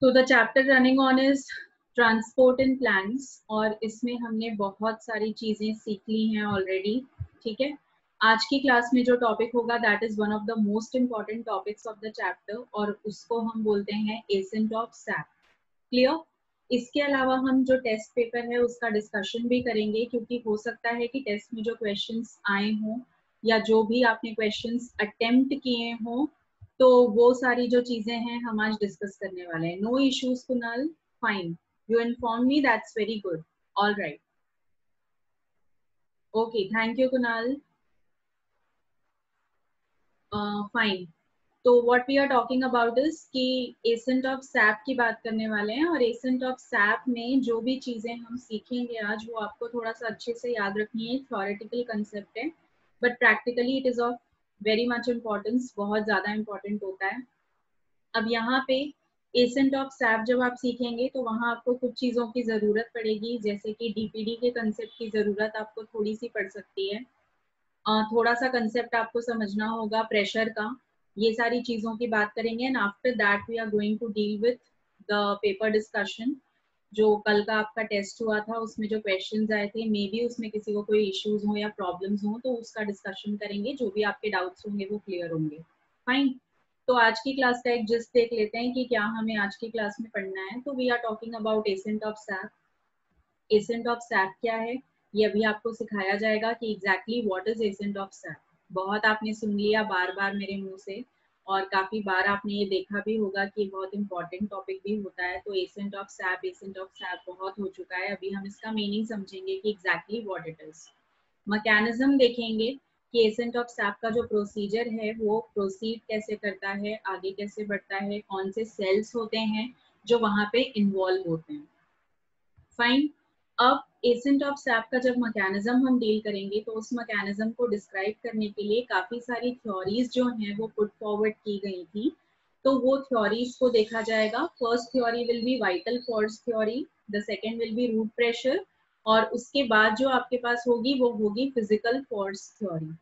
तो the chapter running on is transport in plants, और इसमें हमने बहुत सारी चीज़ें सीख ली हैं ऑलरेडी, ठीक है। आज की क्लास में जो टॉपिक होगा that is one of the most important topics of the chapter, और उसको हम बोलते हैं एसेंट ऑफ सैप, क्लियर। इसके अलावा हम जो टेस्ट पेपर है उसका डिस्कशन भी करेंगे, क्योंकि हो सकता है कि टेस्ट में जो क्वेश्चंस आए हों या जो भी आपने क्वेश्चंस अटेम्प्ट किए हों, तो वो सारी जो चीज़ें हैं हम आज डिस्कस करने वाले हैं। No issues Kunal, fine, you inform me, that's very good, all right, okay, thank you Kunal, fine. तो what we are talking about is कि एसेंट ऑफ सैप की बात करने वाले हैं, और एसेंट ऑफ सैप में जो भी चीज़ें हम सीखेंगे आज वो आपको थोड़ा सा अच्छे से याद रखनी है। थ्योरेटिकल कंसेप्ट है but practically it is of very much importance, बहुत ज़्यादा इम्पॉर्टेंट होता है। अब यहाँ पे एसेंट ऑफ सैप जब आप सीखेंगे तो वहाँ आपको कुछ चीज़ों की ज़रूरत पड़ेगी, जैसे कि डीपीडी के कंसेप्ट की ज़रूरत आपको थोड़ी सी पड़ सकती है, थोड़ा सा कंसेप्ट आपको समझना होगा प्रेशर का, ये सारी चीज़ों की बात करेंगे। And after that we are going to deal with the paper discussion. जो कल का आपका टेस्ट हुआ था उसमें जो क्वेश्चंस आए थे, मे बी उसमें किसी को कोई इश्यूज हो या प्रॉब्लम्स हो तो उसका डिस्कशन करेंगे, जो भी आपके डाउट्स होंगे वो क्लियर होंगे, फाइन। तो आज की क्लास का एक जस्ट देख लेते हैं कि क्या हमें आज की क्लास में पढ़ना है। तो we are talking about ascent of sap. Ascent of sap क्या है ये अभी आपको सिखाया जाएगा कि exactly what is ascent of sap. बहुत आपने सुन लिया बार बार मेरे मुँह से, और काफ़ी बार आपने ये देखा भी होगा कि बहुत इंपॉर्टेंट टॉपिक भी होता है। तो एसेंट ऑफ सैप बहुत हो चुका है, अभी हम इसका मीनिंग समझेंगे कि exactly what it is. Mechanism देखेंगे कि एसेंट ऑफ सैप का जो प्रोसीजर है वो प्रोसीड कैसे करता है, आगे कैसे बढ़ता है, कौन से सेल्स होते हैं जो वहाँ पे इन्वॉल्व होते हैं, फाइन। अब एसेंट ऑफ सैप का जब मैकेनिज्म हम डील करेंगे तो उस मैकेनिज्म को डिस्क्राइब करने के लिए काफ़ी सारी थ्योरीज जो हैं वो पुट फॉरवर्ड की गई थी, तो वो थ्योरीज को देखा जाएगा। First theory will be vital force theory, the second will be root pressure, और उसके बाद जो आपके पास होगी वो होगी फिजिकल फोर्स थ्योरी,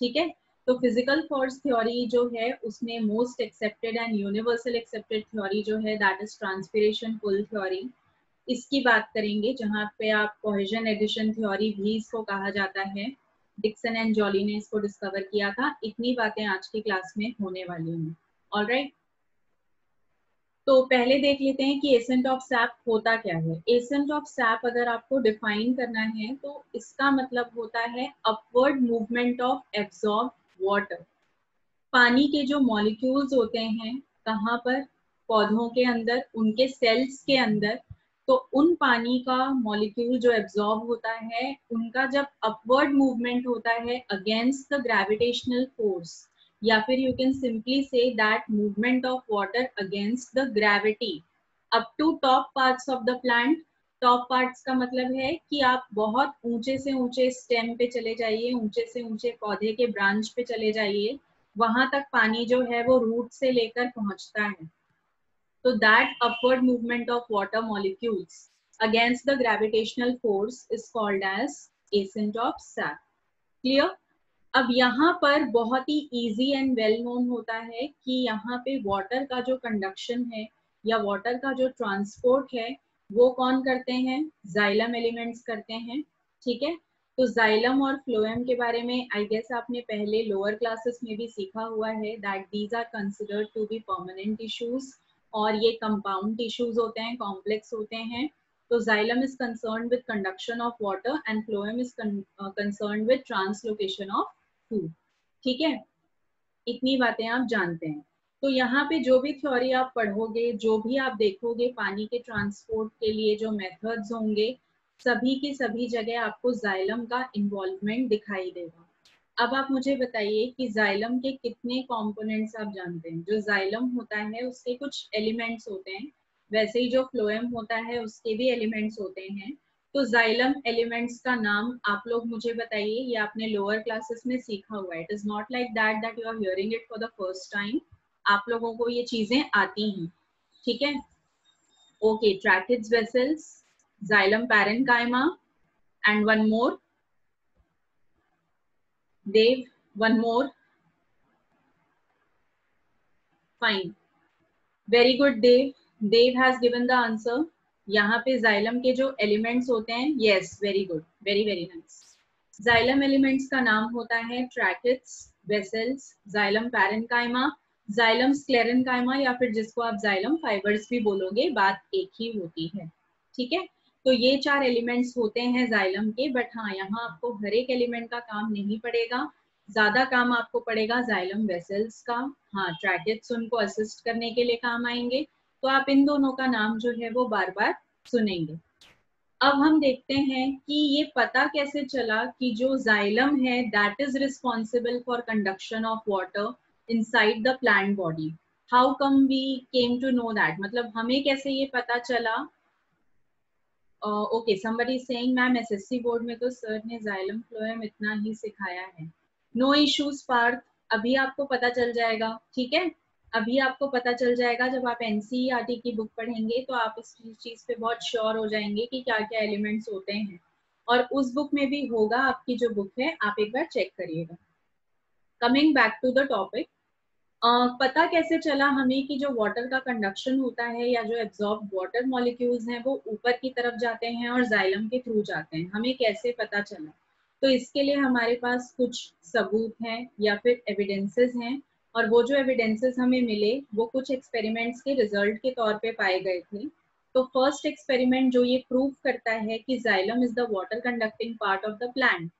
ठीक है। तो फिजिकल फोर्स थ्योरी जो है उसमें most accepted and universal accepted theory जो है that is transpiration pull theory, इसकी बात करेंगे, जहाँ पे आप कोहेजन एडिशन थ्योरी भी इसको कहा जाता है। डिक्सन एंड जॉली ने इसको डिस्कवर किया था। इतनी बातें आज की क्लास में होने वाली हैं, ऑलराइट। तो पहले देख लेते हैं कि एसेंट ऑफ सैप होता क्या है। एसेंट ऑफ सैप अगर आपको डिफाइन करना है तो इसका मतलब होता है upward movement of absorb water. पानी के जो मॉलिक्यूल्स होते हैं कहाँ पर, पौधों के अंदर, उनके सेल्स के अंदर, तो उन पानी का मॉलिक्यूल जो एब्जॉर्ब होता है उनका जब अपवर्ड मूवमेंट होता है अगेंस्ट द ग्रेविटेशनल फोर्स, या फिर you can simply say that movement of water against the gravity up to top parts of the plant. Top parts का मतलब है कि आप बहुत ऊंचे से ऊंचे स्टेम पे चले जाइए, ऊंचे से ऊंचे पौधे के ब्रांच पे चले जाइए, वहां तक पानी जो है वो रूट से लेकर पहुंचता है। So that upward movement of water molecules against the gravitational force is called as ascent of sap. Clear? अब यहाँ पर बहुत ही easy and well known होता है कि यहाँ पे water का जो conduction है या water का जो transport है वो कौन करते हैं, xylem elements करते हैं, ठीक है। तो xylem और phloem के बारे में I guess आपने पहले lower classes में भी सीखा हुआ है that these are considered to be permanent tissues, और ये कंपाउंड टिश्यूज होते हैं, कॉम्प्लेक्स होते हैं। तो xylem is concern with conduction of water and phloem is concern with translocation of food, ठीक है। इतनी बातें आप जानते हैं। तो यहाँ पे जो भी थ्योरी आप पढ़ोगे, जो भी आप देखोगे पानी के ट्रांसपोर्ट के लिए जो मेथड्स होंगे, सभी के सभी जगह आपको जाइलम का इन्वॉल्वमेंट दिखाई देगा। अब आप मुझे बताइए कि जाइलम के कितने कंपोनेंट्स आप जानते हैं। जो जाइलम होता है उसके कुछ एलिमेंट्स होते हैं, वैसे ही जो फ्लोएम होता है उसके भी एलिमेंट्स होते हैं। तो जाइलम एलिमेंट्स का नाम आप लोग मुझे बताइए, ये आपने लोअर क्लासेस में सीखा हुआ है। It is not like that that you are hearing it for the first time, आप लोगों को ये चीज़ें आती हैं, ठीक है, okay. Tracheids vessels, xylem parenchyma, and one more Dave, one more. Fine. Very good, Dave. Dave has given the answer. यहाँ पे जाइलम के जो एलिमेंट्स होते हैं, yes, very good, very very nice. Xylem elements का नाम होता है tracheids, vessels, xylem parenchyma, xylem sclerenchyma या फिर जिसको आप जाइलम फाइबर्स भी बोलोगे, बात एक ही होती है. ठीक है, तो ये चार एलिमेंट्स होते हैं जाइलम के. बट हाँ, यहाँ आपको हर एक एलिमेंट का काम नहीं पड़ेगा, ज्यादा काम आपको पड़ेगा जाइलम वेसल्स का. हाँ, ट्रैकेट्स उनको असिस्ट करने के लिए काम आएंगे. तो आप इन दोनों का नाम जो है वो बार बार सुनेंगे. अब हम देखते हैं कि ये पता कैसे चला कि जो जाइलम है that is responsible for conduction of water inside the plant body. How come we came to know that, मतलब हमें कैसे ये पता चला. Okay, somebody is saying ma'am SSC board में तो सर ने जाइलम फ्लोएम इतना ही सिखाया है. नो इश्यूज पार्थ, अभी आपको पता चल जाएगा. ठीक है, अभी आपको पता चल जाएगा जब आप एनसीईआरटी की बुक पढ़ेंगे तो आप इस चीज पे बहुत श्योर हो जाएंगे कि क्या क्या एलिमेंट्स होते हैं. और उस बुक में भी होगा, आपकी जो बुक है आप एक बार चेक करिएगा. Coming back to the topic, पता कैसे चला हमें कि जो वाटर का कंडक्शन होता है या जो एब्जॉर्ब वाटर मॉलिक्यूल्स हैं वो ऊपर की तरफ जाते हैं और जाइलम के थ्रू जाते हैं, हमें कैसे पता चला. तो इसके लिए हमारे पास कुछ सबूत हैं या फिर एविडेंसेस हैं, और वो जो एविडेंसेस हमें मिले वो कुछ एक्सपेरिमेंट्स के रिजल्ट के तौर पे पाए गए थे. तो फर्स्ट एक्सपेरिमेंट जो ये प्रूव करता है कि xylem is the water conducting part of the plant,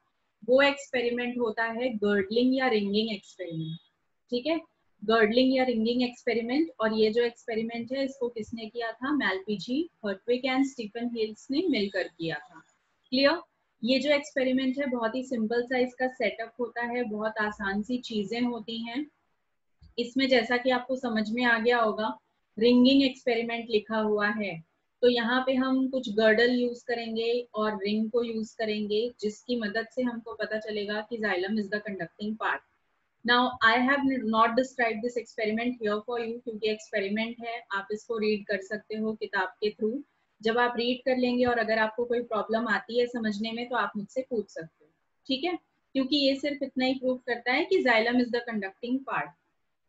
वो एक्सपेरिमेंट होता है गर्डलिंग या रिंगिंग एक्सपेरिमेंट. ठीक है, गर्डलिंग या रिंगिंग एक्सपेरिमेंट. और ये जो एक्सपेरिमेंट है इसको किसने किया था, Malpighi, Hertwig and Stephen Hales ने मिलकर किया था. क्लियर. ये जो एक्सपेरिमेंट है बहुत ही सिंपल साइज का सेटअप होता है, बहुत आसान सी चीजें होती हैं इसमें. जैसा कि आपको समझ में आ गया होगा, रिंगिंग एक्सपेरिमेंट लिखा हुआ है तो यहाँ पे हम कुछ गर्डल यूज करेंगे और रिंग को यूज करेंगे जिसकी मदद से हमको पता चलेगा कि xylem is the conducting part. Now I have not describe this experiment here for you क्योंकि एक्सपेरिमेंट है, आप इसको रीड कर सकते हो किताब के थ्रू. जब आप रीड कर लेंगे और अगर आपको कोई प्रॉब्लम आती है समझने में तो आप मुझसे पूछ सकते हो. ठीक है, क्योंकि ये सिर्फ इतना ही प्रूव करता है कि xylem is the conducting part.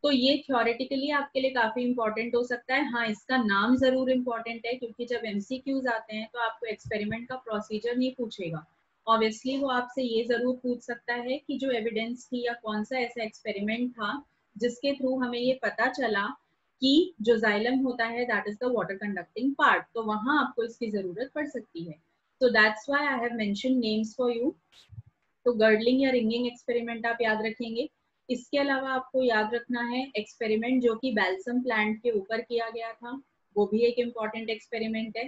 तो ये थ्योरेटिकली आपके लिए काफी इंपॉर्टेंट हो सकता है. हाँ, इसका नाम जरूर इम्पोर्टेंट है क्योंकि जब एमसीक्यूज आते हैं तो आपको एक्सपेरिमेंट का प्रोसीजर नहीं पूछेगा. ऑब्वियसली वो आपसे ये जरूर पूछ सकता है कि जो एविडेंस थी या कौन सा ऐसा एक्सपेरिमेंट था जिसके थ्रू हमें ये पता चला कि जो जाइलम होता है that is the water conducting part. तो वहाँ आपको इसकी जरूरत पड़ सकती है. So that's why I have mention names for you. तो गर्डलिंग या रिंगिंग एक्सपेरिमेंट आप याद रखेंगे. इसके अलावा आपको याद रखना है एक्सपेरिमेंट जो कि बैल्सम प्लांट के ऊपर किया गया था, वो भी एक इम्पॉर्टेंट एक्सपेरिमेंट है.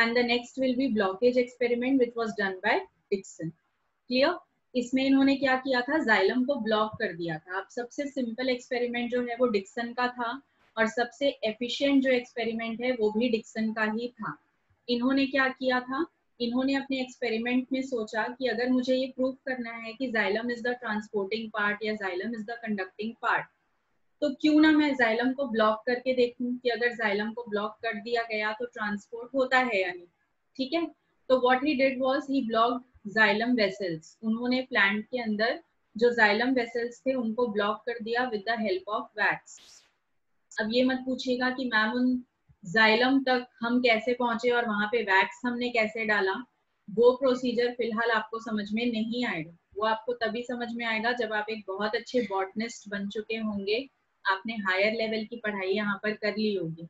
And the next will be blockage experiment which was done by Dixon. Clear. इसमें इन्होंने क्या किया था, जाइलम को ब्लॉक कर दिया था. अब सबसे सिंपल एक्सपेरिमेंट जो है वो डिक्सन का था और सबसे एफिशिएंट जो एक्सपेरिमेंट है वो भी डिक्सन का ही था. इन्होंने क्या किया था, इन्होंने अपने एक्सपेरिमेंट में सोचा कि अगर मुझे ये प्रूव करना है कि xylem is the transporting part या xylem is the conducting part, तो क्यों ना मैं जाइलम को ब्लॉक करके देखूं कि अगर जाइलम को ब्लॉक कर दिया गया तो ट्रांसपोर्ट होता है या नहीं. ठीक है, तो what he did was he blocked xylem vessels. उन्होंने प्लांट के अंदर जो जाइलम वेसल्स थे उनको ब्लॉक कर दिया with the help of wax. अब ये मत पूछिएगा कि मैम उन जाइलम तक हम कैसे पहुंचे और वहां पे वैक्स हमने कैसे डाला, वो प्रोसीजर फिलहाल आपको समझ में नहीं आएगा. वो आपको तभी समझ में आएगा जब आप एक बहुत अच्छे बॉटनिस्ट बन चुके होंगे, आपने हायर लेवल की पढ़ाई यहाँ पर कर ली होगी.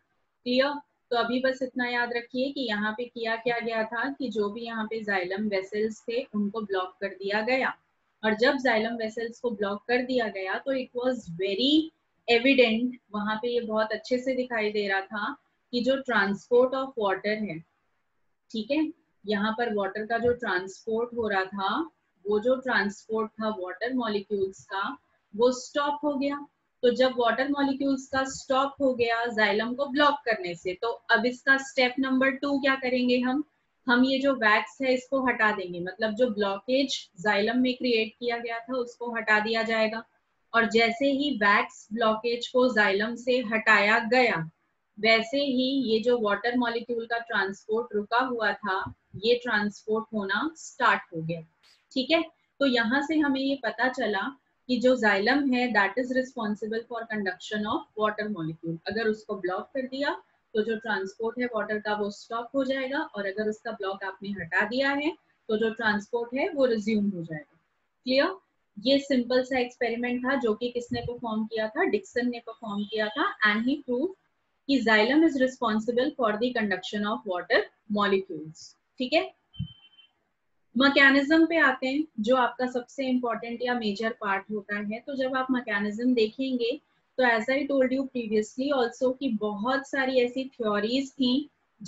क्लियर. तो अभी बस इतना याद रखिए कि यहाँ पे किया क्या गया था कि जो भी यहाँ पे जाइलम वेसल्स थे उनको ब्लॉक कर दिया गया. और जब जाइलम वेसल्स को ब्लॉक कर दिया गया तो इट वॉज वेरी एविडेंट, वहां पे ये बहुत अच्छे से दिखाई दे रहा था कि जो ट्रांसपोर्ट ऑफ वाटर है, ठीक है, यहाँ पर वाटर का जो ट्रांसपोर्ट हो रहा था वो जो ट्रांसपोर्ट था वाटर मॉलिक्यूल्स का वो स्टॉप हो गया. तो जब वाटर मॉलिक्यूल्स का स्टॉप हो गया जाइलम को ब्लॉक करने से, तो अब इसका स्टेप नंबर 2 क्या करेंगे, हम ये जो वैक्स है इसको हटा देंगे. मतलब जो ब्लॉकेज जाइलम में क्रिएट किया गया था उसको हटा दिया जाएगा. और जैसे ही वैक्स ब्लॉकेज को जाइलम से हटाया गया वैसे ही ये जो वाटर मॉलिक्यूल का ट्रांसपोर्ट रुका हुआ था ये ट्रांसपोर्ट होना स्टार्ट हो गया. ठीक है, तो यहाँ से हमें ये पता चला कि जो जाइलम है that is responsible for conduction of water molecule. अगर उसको ब्लॉक कर दिया तो जो ट्रांसपोर्ट है वाटर का वो स्टॉप हो जाएगा, और अगर उसका ब्लॉक आपने हटा दिया है तो जो ट्रांसपोर्ट है वो रिज्यूम हो जाएगा। क्लियर? ये सिंपल सा एक्सपेरिमेंट था जो कि किसने परफॉर्म किया था? डिक्सन ने परफॉर्म किया था, and he prove that xylem is responsible for the conduction of water molecules. ठीक है, मैकेनिज्म पे आते हैं जो आपका सबसे इम्पोर्टेंट या मेजर पार्ट होता है। तो जब आप मैकेनिज्म देखेंगे तो as I told you previously also कि बहुत सारी ऐसी थ्योरीज थी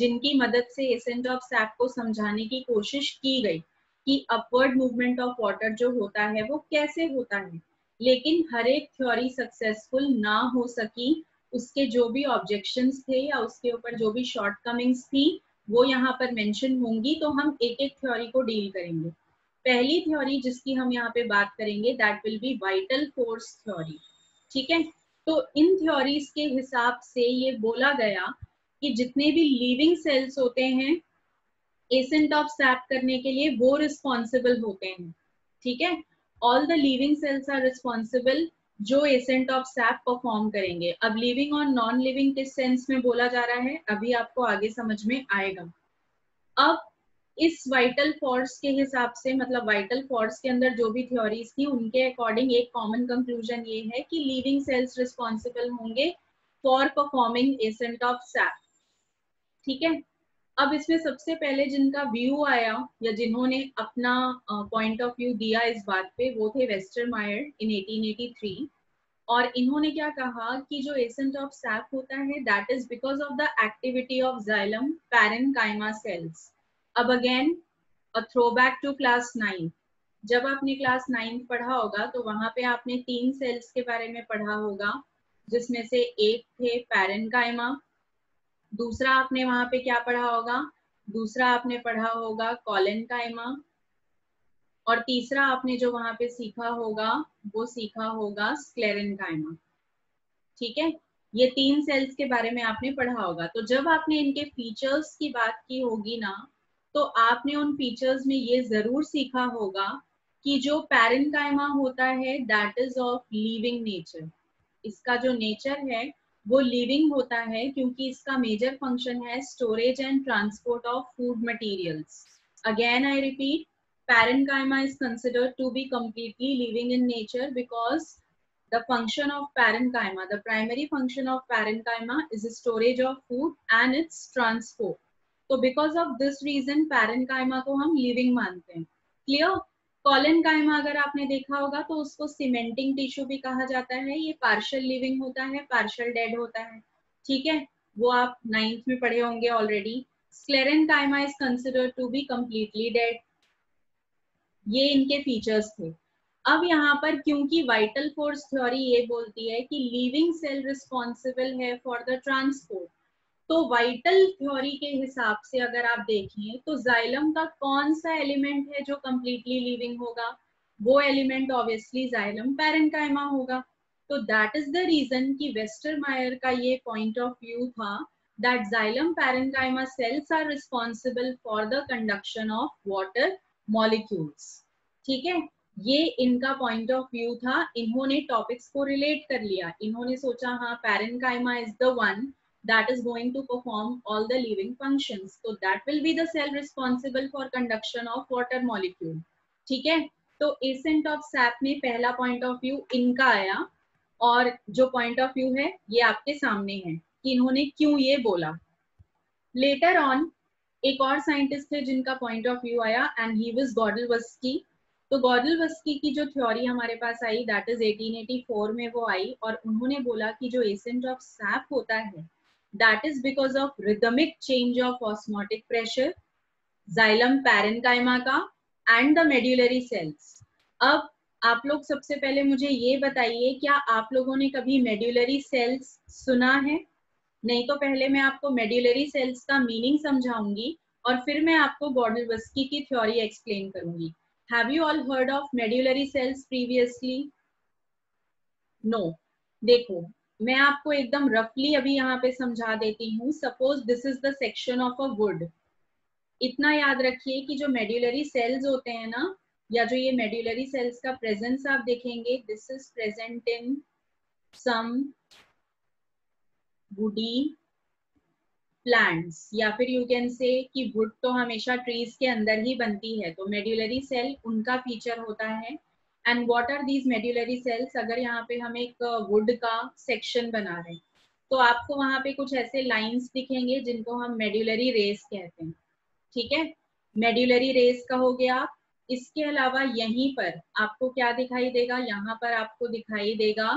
जिनकी मदद से एसेंट ऑफ सैप को समझाने की कोशिश की गई कि अपवर्ड मूवमेंट ऑफ वाटर जो होता है वो कैसे होता है, लेकिन हर एक थ्योरी सक्सेसफुल ना हो सकी। उसके जो भी ऑब्जेक्शंस थे या उसके ऊपर जो भी शॉर्टकमिंग्स थी वो यहाँ पर मेंशन होंगी, तो हम एक एक थ्योरी को डील करेंगे। पहली थ्योरी जिसकी हम यहाँ पे बात करेंगे that will be vital force theory. ठीक है, तो इन थ्योरीज के हिसाब से ये बोला गया कि जितने भी लिविंग सेल्स होते हैं एसेंट ऑफ सैप करने के लिए वो रिस्पॉन्सिबल होते हैं। ठीक है, all the living cells are responsible जो एसेंट ऑफ सैप परफॉर्म करेंगे। अब लिविंग और नॉन लिविंग किस सेंस में बोला जा रहा है अभी आपको आगे समझ में आएगा। अब इस वाइटल फोर्स के हिसाब से, मतलब वाइटल फोर्स के अंदर जो भी थ्योरीज थी उनके अकॉर्डिंग एक कॉमन कंक्लूजन ये है कि लिविंग सेल्स रिस्पॉन्सिबल होंगे for performing ascent of sap. ठीक है, अब इसमें सबसे पहले जिनका व्यू आया या जिन्होंने अपना पॉइंट ऑफ व्यू दिया इस बात पे वो थे वेस्टरमायर इन 1883, और इन्होंने क्या कहा कि जो एसेंट ऑफ सैप होता है that is because of the activity of xylem parenchyma cells. अब again a throwback to class 9। जब आपने क्लास 9 पढ़ा होगा तो वहां पे आपने 3 सेल्स के बारे में पढ़ा होगा, जिसमें से एक थे पैरेन्काइमा, दूसरा आपने वहां पे क्या पढ़ा होगा, दूसरा आपने पढ़ा होगा कॉलेनकाइमा, और तीसरा आपने जो वहां पे सीखा होगा वो सीखा होगा स्क्लेरेनकाइमा। ठीक है, ये 3 सेल्स के बारे में आपने पढ़ा होगा। तो जब आपने इनके फीचर्स की बात की होगी ना, तो आपने उन फीचर्स में ये जरूर सीखा होगा कि जो पैरेन्काइमा होता है that is of living nature. इसका जो नेचर है वो लिविंग होता है क्योंकि इसका मेजर फंक्शन है storage and transport of food materials. Again I repeat, parenchyma is considered to be completely living in nature because the function of parenchyma, the primary function of parenchyma is storage of food and its transport. तो because of this reason parenchyma को हम living मानते हैं। Clear? Collenchyma अगर आपने देखा होगा तो उसको सीमेंटिंग टिश्यू भी कहा जाता है। ये पार्शियल लिविंग होता है, पार्शियल डेड होता है। ठीक है, वो आप 9th में पढ़े होंगे already. Sclerenchyma is considered to be completely dead. ये इनके फीचर्स थे। अब यहाँ पर क्योंकि वाइटल फोर्स थ्योरी ये बोलती है कि लिविंग सेल रिस्पॉन्सिबल है फॉर द ट्रांसपोर्ट, तो वाइटल थ्योरी के हिसाब से अगर आप देखें तो जाइलम का कौन सा एलिमेंट है जो कंप्लीटली लिविंग होगा, वो एलिमेंट ऑब्वियसली जाइलम पैरेन्काइमा होगा। तो दैट इज द रीजन कि वेस्टरमायर का ये पॉइंट ऑफ व्यू था that xylem parenchyma cells are responsible for the conduction of water molecules. ठीक है, ये इनका पॉइंट ऑफ व्यू था। इन्होंने टॉपिक्स को रिलेट कर लिया। इन्होंने सोचा हाँ parenchyma is the one that is going to perform all the living functions, so that will be the cell responsible for conduction of water molecule. ठीक है, तो एसेंट ऑफ सैप में पहला पॉइंट ऑफ व्यू इनका आया, और जो point of view है ये आपके सामने है कि इन्होंने क्यों ये बोला। लेटर ऑन एक और साइंटिस्ट थे जिनका पॉइंट ऑफ व्यू आया एंड ही वाज गॉडलवस्की। तो गॉडलवस्की की जो थ्योरी हमारे पास आई दैट इज 1884 में वो आई, और उन्होंने बोला कि जो एसेंट ऑफ सैप होता है that is because of rhythmic change of osmotic pressure xylem parenchyma का and the medullary cells. अब आप लोग सबसे पहले मुझे ये बताइए, क्या आप लोगों ने कभी medullary cells सुना है? नहीं तो पहले मैं आपको medullary cells का meaning समझाऊंगी और फिर मैं आपको गॉडलवस्की की थ्योरी एक्सप्लेन करूंगी। Have you all heard of medullary cells previously? No. देखो मैं आपको एकदम रफली अभी यहाँ पे समझा देती हूँ। Suppose this is the section of a wood. इतना याद रखिए कि जो मेड्यूलरी सेल्स होते हैं ना, या जो ये मेड्यूलरी सेल्स का प्रेजेंस आप देखेंगे, this is present in some woody plants या फिर यू कैन से कि वुड तो हमेशा ट्रीज के अंदर ही बनती है, तो मेड्यूलरी सेल उनका फीचर होता है. And what are these medullary cells? अगर यहाँ पे हम एक वुड का सेक्शन बना रहे हैं तो आपको वहाँ पे कुछ ऐसे लाइंस दिखेंगे जिनको हम मेड्यूलरी रेस कहते हैं. ठीक है, मेड्यूलरी रेस का हो गया. इसके अलावा यहीं पर आपको क्या दिखाई देगा? यहाँ पर आपको दिखाई देगा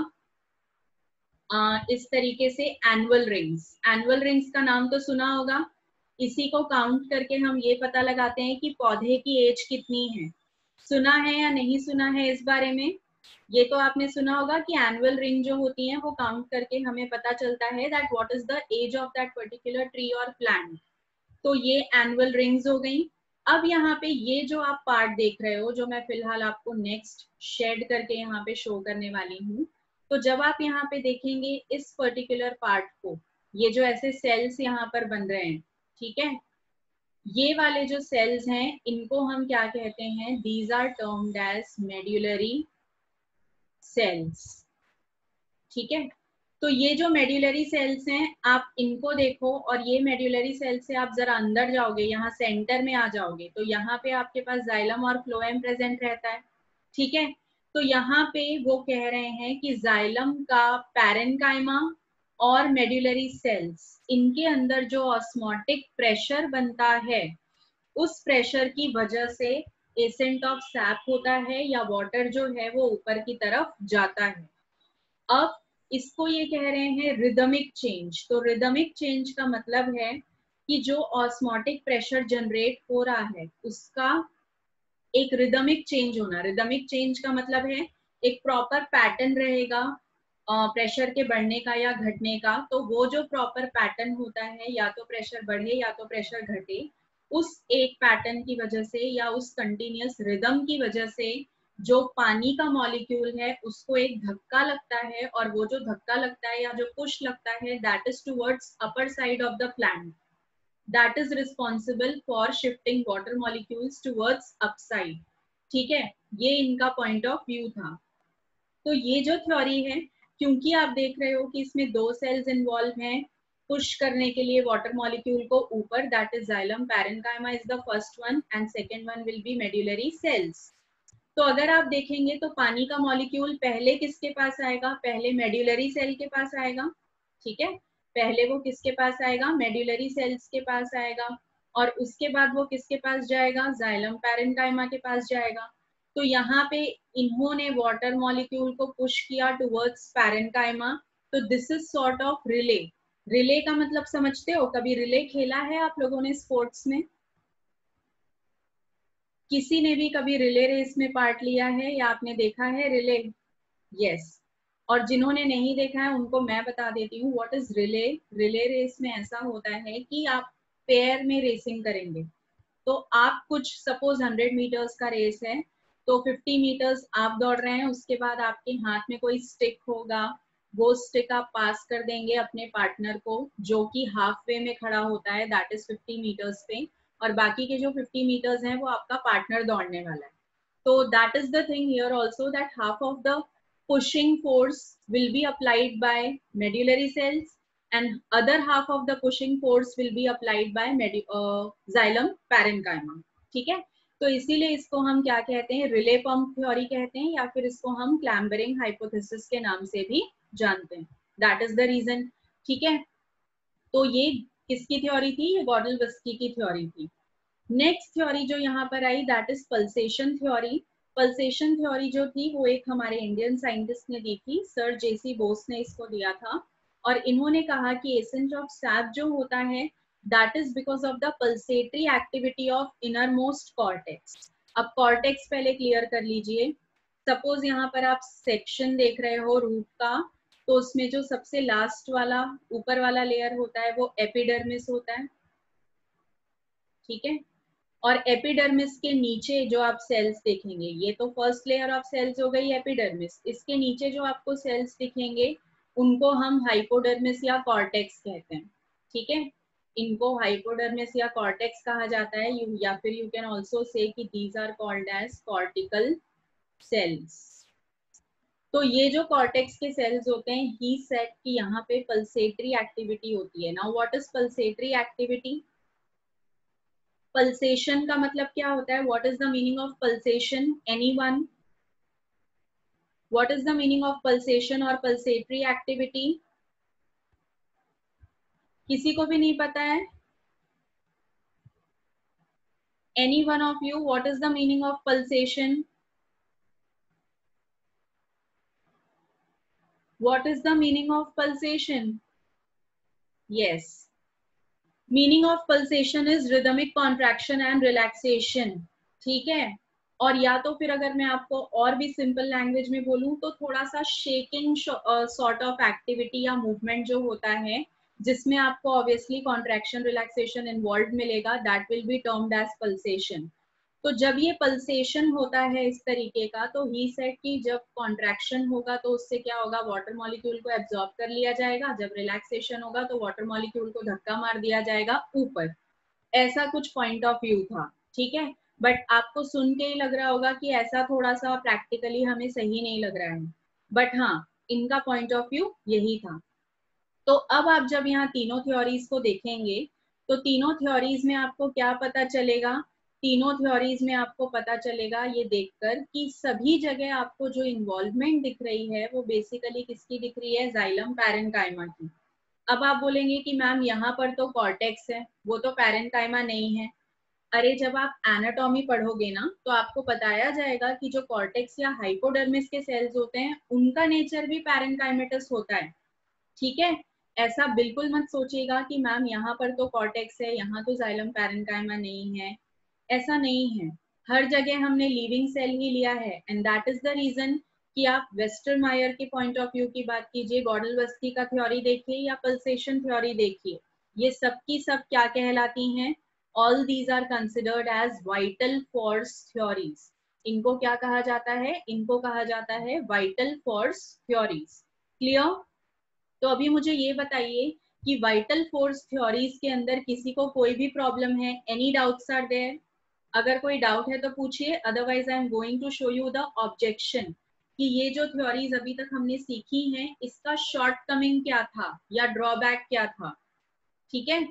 इस तरीके से एनुअल रिंग्स. एनुअल रिंग्स का नाम तो सुना होगा. इसी को काउंट करके हम ये पता लगाते हैं कि पौधे की एज कितनी है. सुना है या नहीं सुना है इस बारे में? ये तो आपने सुना होगा कि एनुअल रिंग जो होती है वो काउंट करके हमें पता चलता है that what is the age of that particular tree और प्लांट. तो ये एनुअल रिंग्स हो गई. अब यहाँ पे ये जो आप पार्ट देख रहे हो, जो मैं फिलहाल आपको नेक्स्ट शेड करके यहाँ पे शो करने वाली हूँ, तो जब आप यहाँ पे देखेंगे इस पर्टिकुलर पार्ट को, ये जो ऐसे सेल्स यहाँ पर बन रहे हैं, ठीक है, ये वाले जो सेल्स हैं इनको हम क्या कहते हैं? These are termed as medullary cells. ठीक है, तो ये जो मेड्यूलरी सेल्स हैं आप इनको देखो और ये मेड्यूलरी सेल्स से आप जरा अंदर जाओगे, यहाँ सेंटर में आ जाओगे तो यहाँ पे आपके पास जाइलम और फ्लोएम प्रेजेंट रहता है. ठीक है, तो यहाँ पे वो कह रहे हैं कि जाइलम का पैरेन्काइमा और मेड्यूलरी सेल्स, इनके अंदर जो ऑस्मोटिक प्रेशर बनता है उस प्रेशर की वजह से एसेंट ऑफ सैप होता है या वाटर जो है वो ऊपर की तरफ जाता है. अब इसको ये कह रहे हैं रिदमिक चेंज. तो रिदमिक चेंज का मतलब है कि जो ऑस्मोटिक प्रेशर जनरेट हो रहा है उसका एक रिदमिक चेंज होना. रिदमिक चेंज का मतलब है एक प्रॉपर पैटर्न रहेगा प्रेशर के बढ़ने का या घटने का, तो वो जो प्रॉपर पैटर्न होता है या तो प्रेशर बढ़े या तो प्रेशर घटे, उस एक पैटर्न की वजह से या उस कंटिन्यूस रिदम की वजह से जो पानी का मॉलिक्यूल है उसको एक धक्का लगता है और वो जो धक्का लगता है या जो पुश लगता है that is towards upper side of the plant. That is responsible for shifting water molecules towards upside. ठीक है, ये इनका पॉइंट ऑफ व्यू था. तो ये जो थ्योरी है, क्योंकि आप देख रहे हो कि इसमें दो सेल्स इन्वॉल्व हैं पुश करने के लिए वाटर मॉलिक्यूल को ऊपर, that is xylem, parenchyma is the first one and second one will be medullary cells. तो अगर आप देखेंगे तो पानी का मॉलिक्यूल पहले किसके पास आएगा? पहले मेड्यूलरी सेल के पास आएगा. ठीक है, पहले वो किसके पास आएगा? मेड्यूलरी सेल्स के पास आएगा. और उसके बाद वो किसके पास जाएगा? जाइलम पैरेन्काइमा के पास जाएगा. तो यहाँ पे इन्होंने वाटर मॉलिक्यूल को पुश किया टुवर्ड्स पैरेन्काइमा. तो this is sort of relay. Relay का मतलब समझते हो? कभी रिले खेला है आप लोगों ने स्पोर्ट्स में? किसी ने भी कभी रिले रेस में पार्ट लिया है या आपने देखा है रिले? यस. और जिन्होंने नहीं देखा है उनको मैं बता देती हूँ what is relay. Relay race में ऐसा होता है कि आप पेयर में रेसिंग करेंगे. तो आप कुछ सपोज 100 मीटर्स का रेस है तो 50 मीटर्स आप दौड़ रहे हैं. उसके बाद आपके हाथ में कोई स्टिक होगा, वो स्टिक आप पास कर देंगे अपने पार्टनर को जो कि हाफ वे में खड़ा होता है, दैट इज 50 मीटर्स पे, और बाकी के जो 50 मीटर्स हैं वो आपका पार्टनर दौड़ने वाला है. तो that is the thing here also, that half of the pushing force will be applied by medullary cells and other half of the pushing force will be applied by xylem parenchyma. ठीक है, तो इसीलिए इसको हम क्या कहते हैं? Relay pump theory कहते हैं या फिर इसको हम क्लैम्बरिंग हाइपोथेसिस के नाम से भी जानते हैं. That is the reason. ठीक है, तो ये किसकी थ्योरी थी? ये गॉडलवस्की की थ्योरी थी. नेक्स्ट थ्योरी जो यहाँ पर आई that is pulsation theory. Pulsation theory जो थी वो एक हमारे इंडियन साइंटिस्ट ने दी थी, सर J.C. बोस ने इसको दिया था. और इन्होंने कहा कि एसेंट ऑफ सैप जो होता है that is because of the pulsatory activity of innermost cortex. अब cortex पहले clear कर लीजिए. Suppose यहाँ पर आप section देख रहे हो root का, तो उसमें जो सबसे last वाला ऊपर वाला layer होता है वो epidermis होता है. ठीक है, और epidermis के नीचे जो आप cells देखेंगे, ये तो first layer of cells हो गई epidermis. इसके नीचे जो आपको cells दिखेंगे उनको हम hypodermis या cortex कहते हैं. ठीक है, इनको हाइपोडर्मिस या कॉर्टेक्स कहा जाता है या फिर यू कैन ऑल्सो से कि these are called as cortical cells. तो ये जो कॉर्टेक्स के सेल्स होते हैं ही सेट की यहाँ पे पल्सेटरी एक्टिविटी होती है. Now what is pulsatory activity? Pulsation का मतलब क्या होता है? What is the meaning of pulsation? Anyone? What is the meaning of pulsation और पल्सेटरी एक्टिविटी? किसी को भी नहीं पता है? Any one of you, what is the meaning of pulsation? What is the meaning of pulsation? Yes, meaning of pulsation is rhythmic contraction and relaxation. ठीक है. और या तो फिर अगर मैं आपको और भी simple language में बोलूँ तो थोड़ा सा shaking sort of activity या movement जो होता है जिसमें आपको obviously contraction relaxation involved मिलेगा, that will be termed as pulsation. तो जब ये पल्सेशन होता है इस तरीके का तो ही सेट की जब कॉन्ट्रैक्शन होगा तो उससे क्या होगा, वाटर मॉलिक्यूल को एब्जॉर्ब कर लिया जाएगा. जब रिलैक्सेशन होगा तो वाटर मॉलिक्यूल को धक्का मार दिया जाएगा ऊपर. ऐसा कुछ पॉइंट ऑफ व्यू था. ठीक है, बट आपको सुन के ही लग रहा होगा कि ऐसा थोड़ा सा प्रैक्टिकली हमें सही नहीं लग रहा है, बट हाँ इनका पॉइंट ऑफ व्यू यही था. तो अब आप जब यहाँ तीनों थ्योरीज को देखेंगे तो तीनों थ्योरीज में आपको क्या पता चलेगा? तीनों थ्योरीज में आपको पता चलेगा ये देखकर कि सभी जगह आपको जो इन्वॉल्वमेंट दिख रही है वो बेसिकली किसकी दिख रही है? जाइलम पैरेन्काइमा की. अब आप बोलेंगे कि मैम यहाँ पर तो कॉर्टेक्स है, वो तो पैरेन्काइमा नहीं है. अरे जब आप एनाटॉमी पढ़ोगे ना तो आपको बताया जाएगा कि जो कॉर्टेक्स या हाइपोडर्मिस के सेल्स होते हैं उनका नेचर भी पैरेन्काइमेटस होता है. ठीक है, ऐसा बिल्कुल मत सोचिएगा कि मैम यहाँ पर तो कॉर्टेक्स है, यहाँ तो जाइलम पैरेन्काइमा नहीं है. ऐसा नहीं है, हर जगह हमने लिविंग सेल ही लिया है. And that is the reason कि आप वेस्टरमायर के पॉइंट ऑफ व्यू की बात कीजिए, गॉडलवस्की का थ्योरी देखिए या पल्सेशन थ्योरी देखिए, ये सब की सब क्या कहलाती हैं? All these are considered as vital force theories. इनको क्या कहा जाता है? इनको कहा जाता है वाइटल फोर्स थ्योरीज. क्लियर? तो अभी मुझे ये बताइए कि वाइटल फोर्स थ्योरीज के अंदर किसी को कोई भी प्रॉब्लम है? Any doubts are there? अगर कोई डाउट है तो पूछिए, otherwise I am going to show you the objection कि ये जो थ्योरीज अभी तक हमने सीखी हैं इसका शॉर्टकमिंग क्या था या ड्रॉबैक क्या था. ठीक है,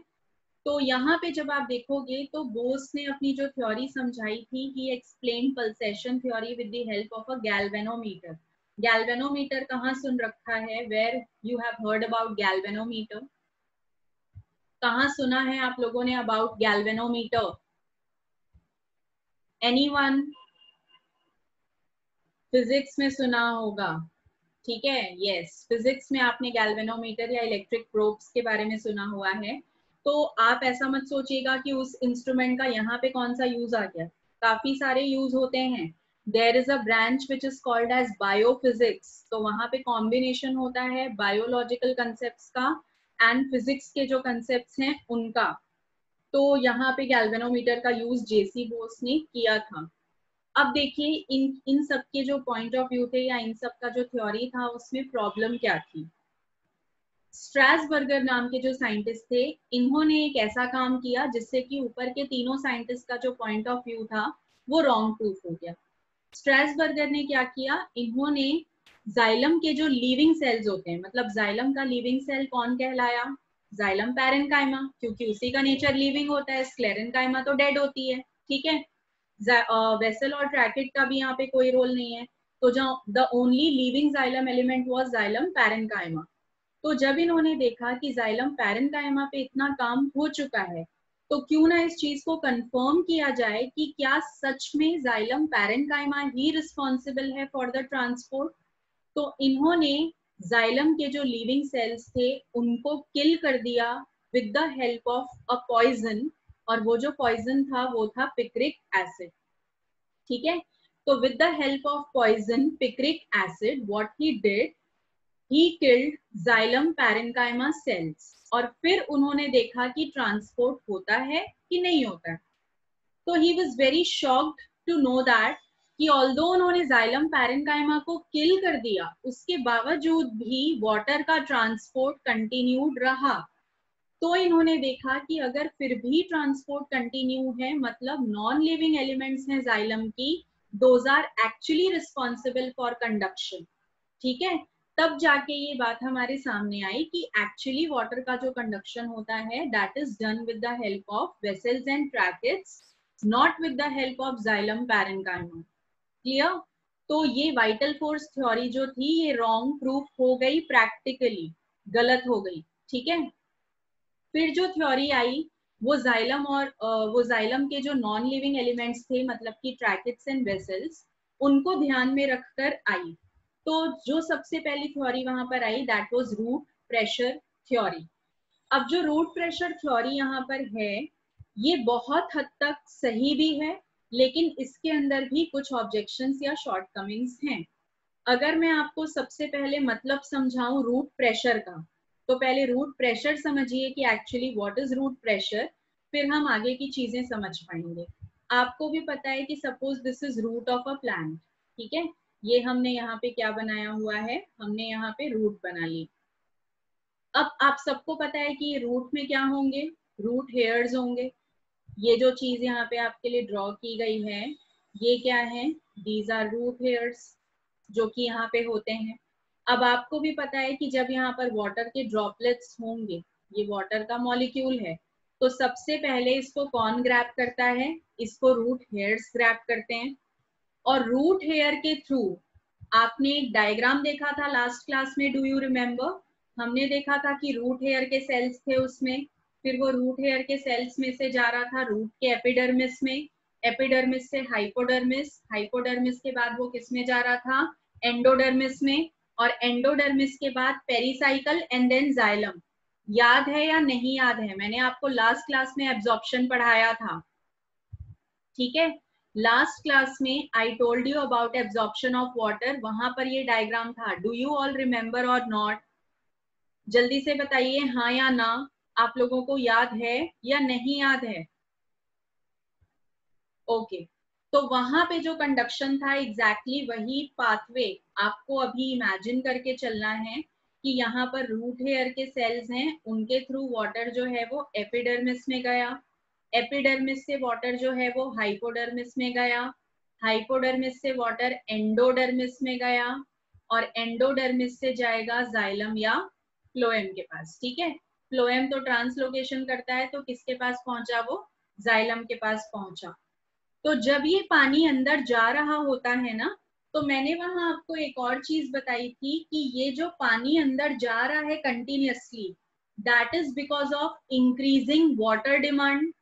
तो यहाँ पे जब आप देखोगे तो बोस ने अपनी जो थ्योरी समझाई थी, ही explain pulsation theory with the help of a galvanometer. Galvanometer कहाँ सुन रखा है? Where you have heard about galvanometer? कहाँ सुना है आप लोगों ने अबाउट गैल्वेनोमीटर? एनीवन? फिजिक्स में सुना होगा. ठीक है, यस, फिजिक्स में आपने गैल्वेनोमीटर या इलेक्ट्रिक प्रोब्स के बारे में सुना हुआ है. तो आप ऐसा मत सोचिएगा कि उस इंस्ट्रूमेंट का यहाँ पे कौन सा यूज आ गया, काफी सारे यूज होते हैं. There is a branch which is called as biophysics. तो वहाँ पे कॉम्बिनेशन होता है बायोलॉजिकल कंसेप्ट्स का एंड फिजिक्स के जो कंसेप्ट्स हैं उनका. तो यहाँ पे गैल्वेनोमीटर का यूज जे.सी. बोस ने किया था. अब देखिए इन सब के जो पॉइंट ऑफ व्यू थे या इन सब का जो थ्योरी था उसमें प्रॉब्लम क्या थी. स्ट्रासबर्गर नाम के जो साइंटिस्ट थे इन्होंने एक ऐसा काम किया जिससे कि ऊपर के तीनों साइंटिस्ट का जो पॉइंट ऑफ व्यू था वो रॉन्ग प्रूफ हो गया. स्ट्रासबर्गर ने क्या किया, इन्होंने जाइलम के जो लिविंग सेल्स होते हैं, मतलब जाइलम का लिविंग सेल कौन कहलाया? जाइलम पैरेन्काइमा, क्योंकि उसी का नेचर लिविंग होता है. स्क्लेरेन्काइमा तो डेड होती है. ठीक है, वेसल और ट्रैकेट का भी यहाँ पे कोई रोल नहीं है. तो जहाँ the only living xylem element was xylem parenchyma. तो जब इन्होंने देखा कि जाइलम पैरेन्काइमा पे इतना काम हो चुका है तो क्यों ना इस चीज को कंफर्म किया जाए कि क्या सच में जाइलम पैरेन्काइमा ही रिस्पॉन्सिबल है फॉर द ट्रांसपोर्ट. तो इन्होंने जाइलम के जो लिविंग सेल्स थे उनको किल कर दिया with the help of a poison, और वो जो पॉइजन था वो था पिक्रिक एसिड. ठीक है, तो with the help of poison picric acid what he did, he killed xylem parenchyma cells. और फिर उन्होंने देखा कि ट्रांसपोर्ट होता है कि नहीं होता. तो he was very shocked to know that कि ऑल्दो उन्होंने जाइलम पैरेन्काइमा को किल कर दिया उसके बावजूद भी वाटर का ट्रांसपोर्ट कंटिन्यूड रहा. तो इन्होंने देखा कि अगर फिर भी ट्रांसपोर्ट कंटिन्यू है मतलब नॉन लिविंग एलिमेंट्स हैं जाइलम की, those are actually responsible for conduction. ठीक है, तब जाके ये बात हमारे सामने आई कि एक्चुअली वाटर का जो कंडक्शन होता है that is done with the help of vessels and tracheids, not with the help of xylem parenchyma. Clear? तो ये वाइटल फोर्स थ्योरी जो थी ये रॉन्ग प्रूफ हो गई, प्रैक्टिकली गलत हो गई। ठीक है, फिर जो थ्योरी आई वो जाइलम और वो जाइलम के जो नॉन लिविंग एलिमेंट्स थे मतलब कि ट्रैकेट्स एंड वेसल्स, उनको ध्यान में रखकर आई। तो जो सबसे पहली थ्योरी वहां पर आई that was root pressure theory. अब जो रूट प्रेशर थ्योरी यहाँ पर है ये बहुत हद तक सही भी है, लेकिन इसके अंदर भी कुछ ऑब्जेक्शंस या शॉर्टकमिंग्स हैं। अगर मैं आपको सबसे पहले मतलब समझाऊं रूट प्रेशर का, तो पहले रूट प्रेशर समझिए कि actually what is root pressure, फिर हम आगे की चीजें समझ पाएंगे। आपको भी पता है कि suppose this is root of a plant, ठीक है, ये हमने यहाँ पे क्या बनाया हुआ है, हमने यहाँ पे रूट बना ली। अब आप सबको पता है कि रूट में क्या होंगे, रूट हेयर्स होंगे। ये जो चीज यहाँ पे आपके लिए ड्रॉ की गई है ये क्या है, दीज आर रूट हेयर्स जो कि यहाँ पे होते हैं। अब आपको भी पता है कि जब यहाँ पर वाटर के ड्रॉपलेट्स होंगे, ये वाटर का मॉलिक्यूल है, तो सबसे पहले इसको कौन ग्रैब करता है, इसको रूट हेयर्स ग्रैब करते हैं। और रूट हेयर के थ्रू आपने एक डायग्राम देखा था लास्ट क्लास में, डू यू रिमेम्बर, हमने देखा था कि रूट हेयर के सेल्स थे उसमें, फिर वो रूट हेयर के सेल्स में से जा रहा था रूट के एपिडर्मिस में, एपिडर्मिस से हाइपोडर्मिस, हाइपोडर्मिस के बाद वो किस में जा रहा था, एंडोडर्मिस में, और एंडोडर्मिस के बाद पेरिसाइकल एंड देन जाइलम। याद है या नहीं याद है, मैंने आपको लास्ट क्लास में एब्जॉर्प्शन पढ़ाया था। ठीक है, लास्ट क्लास में I told you about absorption of water, वहां पर ये डायग्राम था। डू यू ऑल रिमेम्बर और नॉट, जल्दी से बताइए हाँ या ना, आप लोगों को याद है या नहीं याद है। ओके तो वहां पे जो कंडक्शन था एग्जैक्टली वही पाथवे आपको अभी इमेजिन करके चलना है कि यहाँ पर रूट हेयर के सेल्स हैं, उनके थ्रू वाटर जो है वो एपिडर्मिस में गया, एपिडर्मिस से वाटर जो है वो हाइपोडर्मिस में गया, हाइपोडर्मिस से वाटर एंडोडर्मिस में गया, और एंडोडर्मिस से जाएगा जाइलम या फ्लोएम के पास। ठीक है, फ्लोएम तो ट्रांसलोकेशन करता है, तो किसके पास पहुंचा, वो जाइलम के पास पहुंचा। तो जब ये पानी अंदर जा रहा होता है ना, तो मैंने वहां आपको एक और चीज बताई थी कि ये जो पानी अंदर जा रहा है continuously that is because of increasing water demand.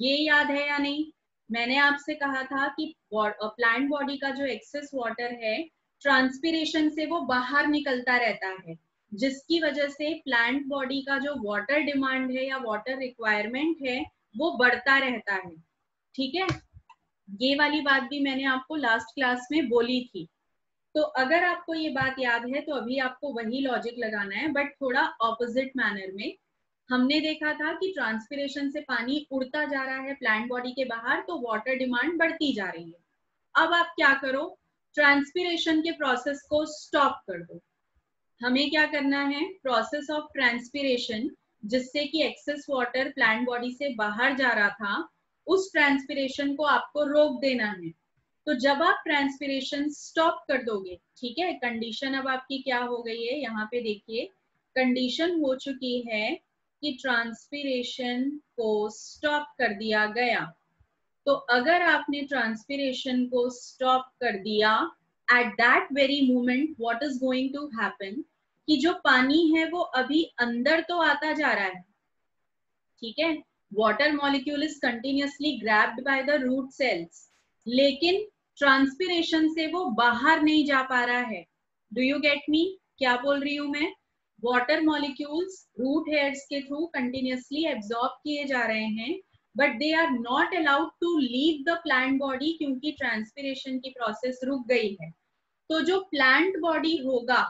ये याद है या नहीं, मैंने आपसे कहा था कि प्लांट बॉडी का जो एक्सेस वाटर है ट्रांसपीरेशन से वो बाहर निकलता रहता है, जिसकी वजह से प्लांट बॉडी का जो वाटर डिमांड है या वाटर रिक्वायरमेंट है वो बढ़ता रहता है। ठीक है, ये वाली बात भी मैंने आपको लास्ट क्लास में बोली थी। तो अगर आपको ये बात याद है तो अभी आपको वही लॉजिक लगाना है, बट थोड़ा ऑपोजिट मैनर में। हमने देखा था कि ट्रांसपिरेशन से पानी उड़ता जा रहा है प्लांट बॉडी के बाहर, तो वाटर डिमांड बढ़ती जा रही है। अब आप क्या करो, ट्रांसपिरेशन के प्रोसेस को स्टॉप कर दो। हमें क्या करना है, प्रोसेस ऑफ ट्रांसपिरेशन जिससे कि एक्सेस वाटर प्लांट बॉडी से बाहर जा रहा था, उस ट्रांसपिरेशन को आपको रोक देना है। तो जब आप ट्रांसपिरेशन स्टॉप कर दोगे, ठीक है, कंडीशन अब आपकी क्या हो गई है, यहाँ पे देखिए कंडीशन हो चुकी है कि ट्रांसपिरेशन को स्टॉप कर दिया गया। तो अगर आपने ट्रांसपिरेशन को स्टॉप कर दिया, at that very moment what is going to happen, कि जो पानी है वो अभी अंदर तो आता जा रहा है, ठीक है, water molecule is continuously grabbed by the root cells, लेकिन ट्रांसपिरेशन से वो बाहर नहीं जा पा रहा है। डू यू गेट मी, क्या बोल रही हूँ मैं, वाटर मॉलिक्यूल्स रूट हेयर्स के थ्रू कंटिन्यूअसली एब्जॉर्ब किए जा रहे हैं, but they are not allowed to leave the plant body, क्योंकि ट्रांसपिरेशन की प्रोसेस रुक गई है। तो जो प्लांट बॉडी होगा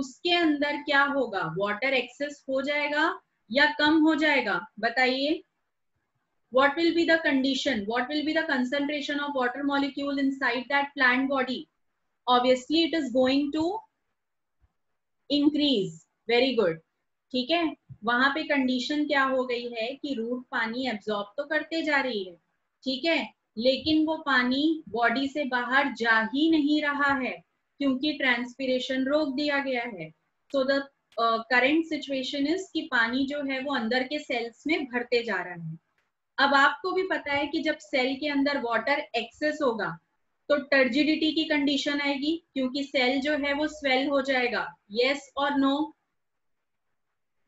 उसके अंदर क्या होगा, वाटर एक्सेस हो जाएगा या कम हो जाएगा, बताइए। What will be the condition? What will be the concentration of water molecule inside that plant body? Obviously it is going to increase. Very good. ठीक है, वहां पे कंडीशन क्या हो गई है कि रूट पानी एब्जॉर्ब तो करते जा रही है, ठीक है, लेकिन वो पानी बॉडी से बाहर जा ही नहीं रहा है, क्योंकि ट्रांसपीरेशन रोक दिया गया है. So the current situation is कि पानी जो है वो अंदर के सेल्स में भरते जा रहा है. अब आपको भी पता है कि जब सेल के अंदर वाटर एक्सेस होगा तो टर्जिडिटी की कंडीशन आएगी क्योंकि सेल जो है वो स्वेल हो जाएगा. यस और नो?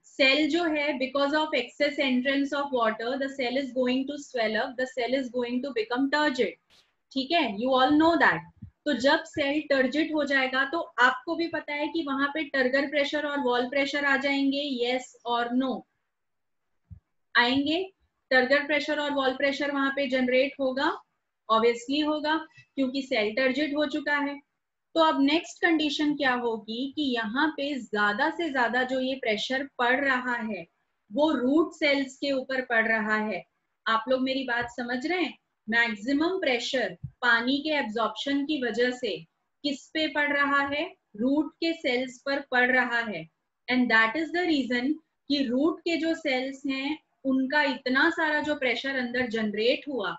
सेल जो है because of excess entrance of water the cell is going to swell up, the cell is going to become turgid. ठीक है, यू ऑल नो दैट. तो जब सेल टर्जिड हो जाएगा तो आपको भी पता है कि वहां पे टर्गर प्रेशर और वॉल प्रेशर आ जाएंगे. यस और नो? आएंगे. टर्गर प्रेशर और वॉल प्रेशर वहां पे जनरेट होगा, ऑब्वियसली होगा क्योंकि सेल टर्जिड हो चुका है. तो अब नेक्स्ट कंडीशन क्या होगी कि यहाँ पे ज्यादा से ज्यादा जो ये प्रेशर पड़ रहा है वो रूट सेल्स के ऊपर पड़ रहा है. आप लोग मेरी बात समझ रहे हैं? मैक्सिमम प्रेशर पानी के एब्जॉर्प्शन की वजह से किस पे पड़ रहा है? रूट के सेल्स पर पड़ रहा है. And that is the reason कि रूट के जो सेल्स हैं उनका इतना सारा जो प्रेशर अंदर जनरेट हुआ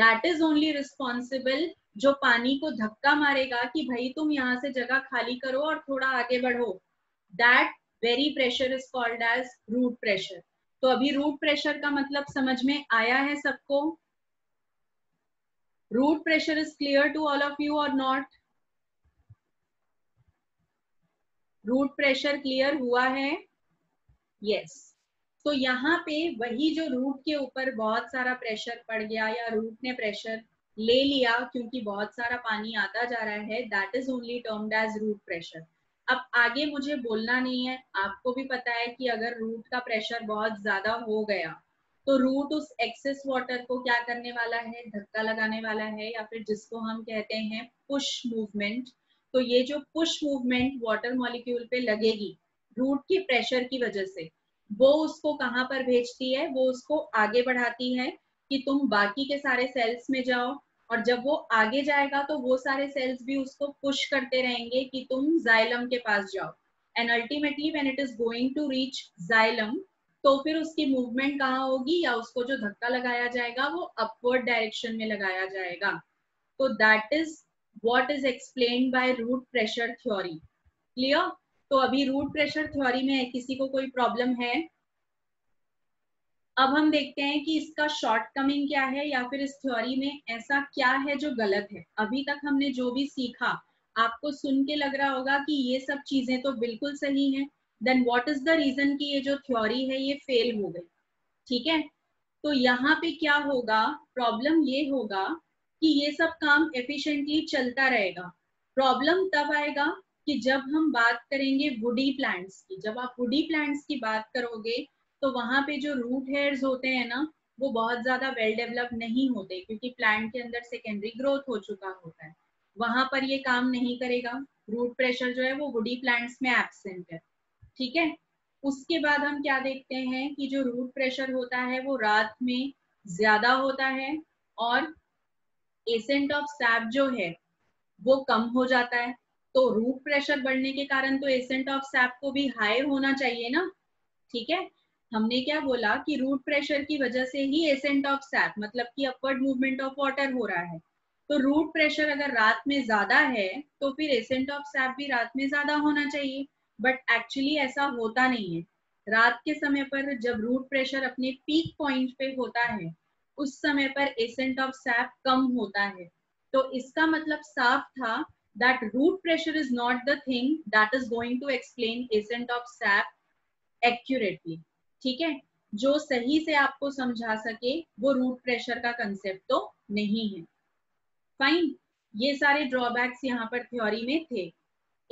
दैट इज ओनली रिस्पॉन्सिबल जो पानी को धक्का मारेगा कि भाई तुम यहाँ से जगह खाली करो और थोड़ा आगे बढ़ो. That very pressure is called as root pressure. तो अभी रूट प्रेशर का मतलब समझ में आया है सबको? Root pressure is clear to all of you और नॉट? रूट प्रेशर क्लियर हुआ है? यस. तो यहाँ पे वही जो रूट के ऊपर बहुत सारा प्रेशर पड़ गया या रूट ने प्रेशर ले लिया क्योंकि बहुत सारा पानी आता जा रहा है, that is only termed as root pressure. अब आगे मुझे बोलना नहीं है, आपको भी पता है कि अगर रूट का प्रेशर बहुत ज्यादा हो गया तो रूट उस एक्सेस वाटर को क्या करने वाला है? धक्का लगाने वाला है या फिर जिसको हम कहते हैं पुश मूवमेंट. तो ये जो पुश मूवमेंट वाटर मॉलिक्यूल पे लगेगी रूट के प्रेशर की वजह से, वो उसको कहाँ पर भेजती है? वो उसको आगे बढ़ाती है कि तुम बाकी के सारे सेल्स में जाओ. और जब वो आगे जाएगा तो वो सारे सेल्स भी उसको पुश करते रहेंगे कि तुम जाइलम के पास जाओ. And ultimately when it is going to reach xylem तो फिर उसकी मूवमेंट कहाँ होगी या उसको जो धक्का लगाया जाएगा वो अपवर्ड डायरेक्शन में लगाया जाएगा. तो that is what is explained by root pressure theory. Clear? तो अभी रूट प्रेशर थ्योरी में किसी को कोई प्रॉब्लम है? अब हम देखते हैं कि इसका शॉर्टकमिंग क्या है या फिर इस थ्योरी में ऐसा क्या है जो गलत है. अभी तक हमने जो भी सीखा आपको सुन के लग रहा होगा कि ये सब चीजें तो बिल्कुल सही हैं. Then what is the reason कि ये जो थ्योरी है ये फेल हो गई? ठीक है, तो यहाँ पे क्या होगा? प्रॉब्लम ये होगा कि ये सब काम एफिशिएंटली चलता रहेगा. प्रॉब्लम तब आएगा कि जब हम बात करेंगे वुडी प्लांट्स की. जब आप वुडी प्लांट्स की बात करोगे तो वहां पे जो रूट हेयर्स होते हैं ना वो बहुत ज्यादा वेल डेवलप नहीं होते क्योंकि प्लांट के अंदर सेकेंडरी ग्रोथ हो चुका होता है. वहां पर ये काम नहीं करेगा. रूट प्रेशर जो है वो वुडी प्लांट्स में एब्सेंट है. ठीक है, उसके बाद हम क्या देखते हैं कि जो रूट प्रेशर होता है वो रात में ज्यादा होता है और एसेंट ऑफ सैप जो है वो कम हो जाता है. तो रूट प्रेशर बढ़ने के कारण तो एसेंट ऑफ सैप को भी हाई होना चाहिए ना. ठीक है, हमने क्या बोला कि रूट प्रेशर की वजह से ही एसेंट ऑफ सैप मतलब कि अपवर्ड मूवमेंट ऑफ वाटर हो रहा है. तो रूट प्रेशर अगर रात में ज्यादा है तो फिर एसेंट ऑफ सैप भी रात में ज्यादा होना चाहिए. बट एक्चुअली ऐसा होता नहीं है. रात के समय पर जब रूट प्रेशर अपने पीक पॉइंट पे होता है उस समय पर एसेंट ऑफ सैप कम होता है. तो इसका मतलब साफ था that root pressure is not the thing that is going to explain ascent of sap accurately. ठीक है, जो सही से आपको समझा सके वो रूट प्रेशर का कंसेप्ट तो नहीं है. फाइन, ये सारे ड्रॉबैक्स यहाँ पर थ्योरी में थे.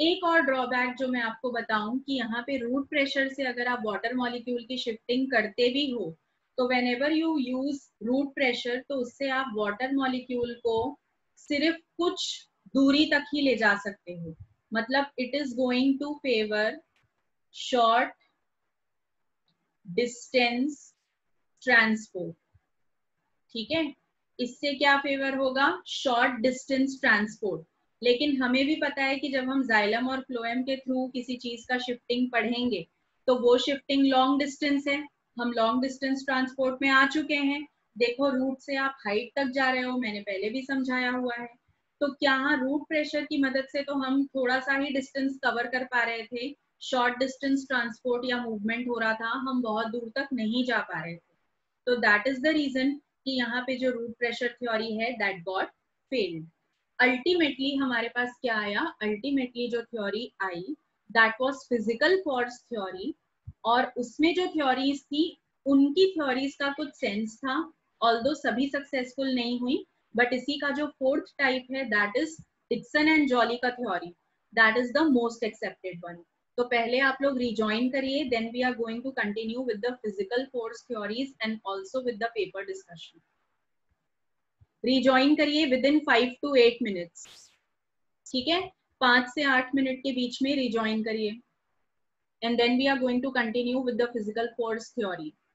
एक और ड्रॉबैक जो मैं आपको बताऊं कि यहाँ पे रूट प्रेशर से अगर आप वाटर मॉलिक्यूल की शिफ्टिंग करते भी हो तो whenever you use root pressure तो उससे आप वाटर मॉलिक्यूल को सिर्फ कुछ दूरी तक ही ले जा सकते हो. मतलब it is going to favour short distance transport. ठीक है, इससे क्या फेवर होगा? Short distance transport. लेकिन हमें भी पता है कि जब हम जाइलम और फ्लोएम के थ्रू किसी चीज का शिफ्टिंग पढ़ेंगे तो वो शिफ्टिंग लॉन्ग डिस्टेंस है. हम लॉन्ग डिस्टेंस ट्रांसपोर्ट में आ चुके हैं. देखो, रूट से आप हाइट तक जा रहे हो, मैंने पहले भी समझाया हुआ है. तो क्या रूट प्रेशर की मदद से तो हम थोड़ा सा ही डिस्टेंस कवर कर पा रहे थे, शॉर्ट डिस्टेंस ट्रांसपोर्ट या मूवमेंट हो रहा था, हम बहुत दूर तक नहीं जा पा रहे थे. तो दैट इज द रीजन कि यहाँ पे जो रूट प्रेशर थ्योरी है दैट गॉट फेल्ड. अल्टीमेटली हमारे पास क्या आया, अल्टीमेटली जो थ्योरी आई that was physical force theory, और उसमें जो थ्योरीज थी उनकी थ्योरीज का कुछ सेंस था, ऑल्दो सभी सक्सेसफुल नहीं हुई, बट इसी का जो फोर्थ टाइप है that is Dixon and Jolly का theory, that is the most accepted one. तो पहले आप लोग रिजॉइन करिए, then we are going to continue with the physical force theories and also with the paper discussion. Rejoin करिए within 5 to 8 minutes, ठीक है, 5 से 8 मिनट के बीच में रिजॉइन करिए, and then we are going to continue with the physical force theory.